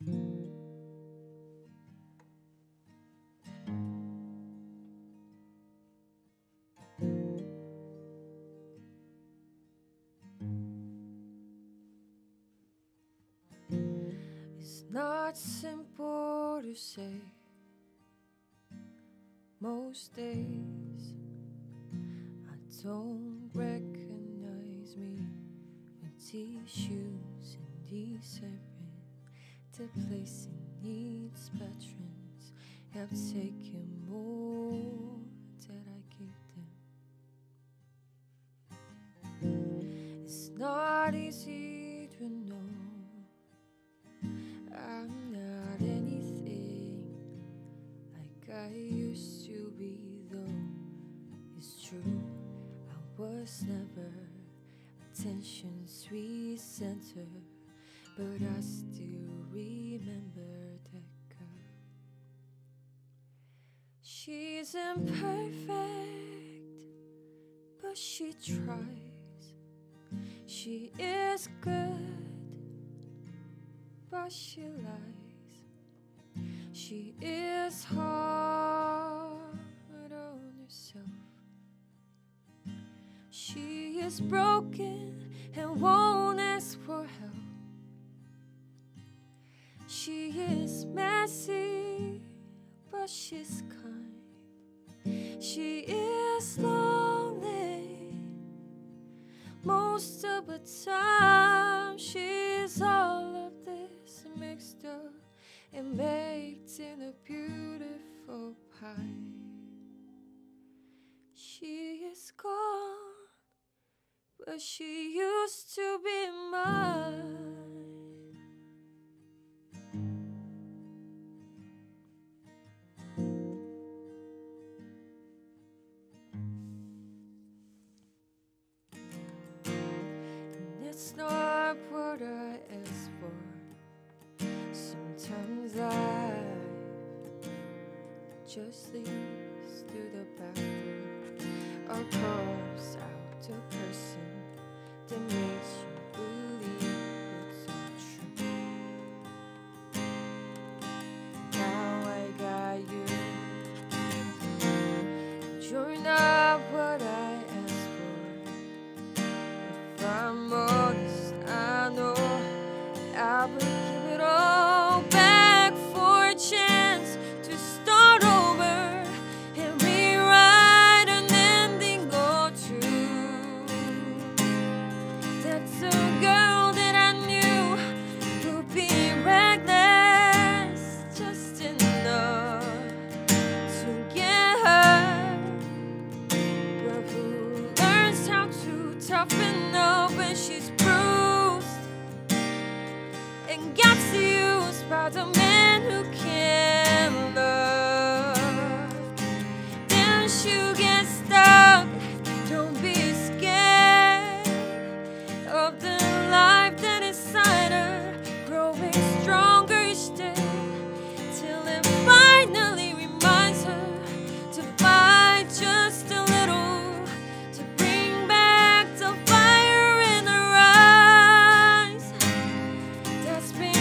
It's not simple to say most days. I don't recognize me when tissues and disappearing to placing needs patrons have taken more that I give them. It's not easy to know I'm not anything like I used to be, though it's true I was never attention's sweet center, but I still remember that girl. She's imperfect, but she tries. She is good, but she lies. She is hard on herself. She is broken and won't ask for help. She is messy, but she's kind. She is lonely most of the time. She's all of this mixed up and baked in a beautiful pie. She is gone, but she used to be mine. It's not what I asked for. Sometimes life just leads to the bathroom or calls out the person that makes you believe it's all true. Now I got you, and you're not what I asked for. If I'm I know I would give it all back for a chance to start over and rewrite an ending or two. That's a girl that I knew would be reckless, just enough to get her, but who learns how to toughen up when she's and gets used by the man who can't love. Then she'll get stuck. Don't be scared of the life that is inside her, growing stronger each day till it finally reminds her to fight just a little, to bring back the fire in her eyes that's been.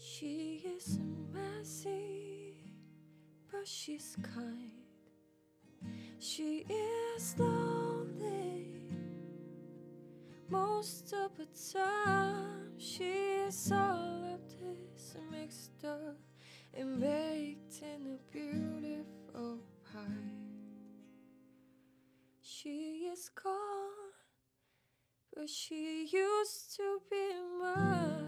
She is messy, but she's kind. She is lonely most of the time. She is all of this mixed up and baked in a beautiful pie. She is gone, but she used to be mine.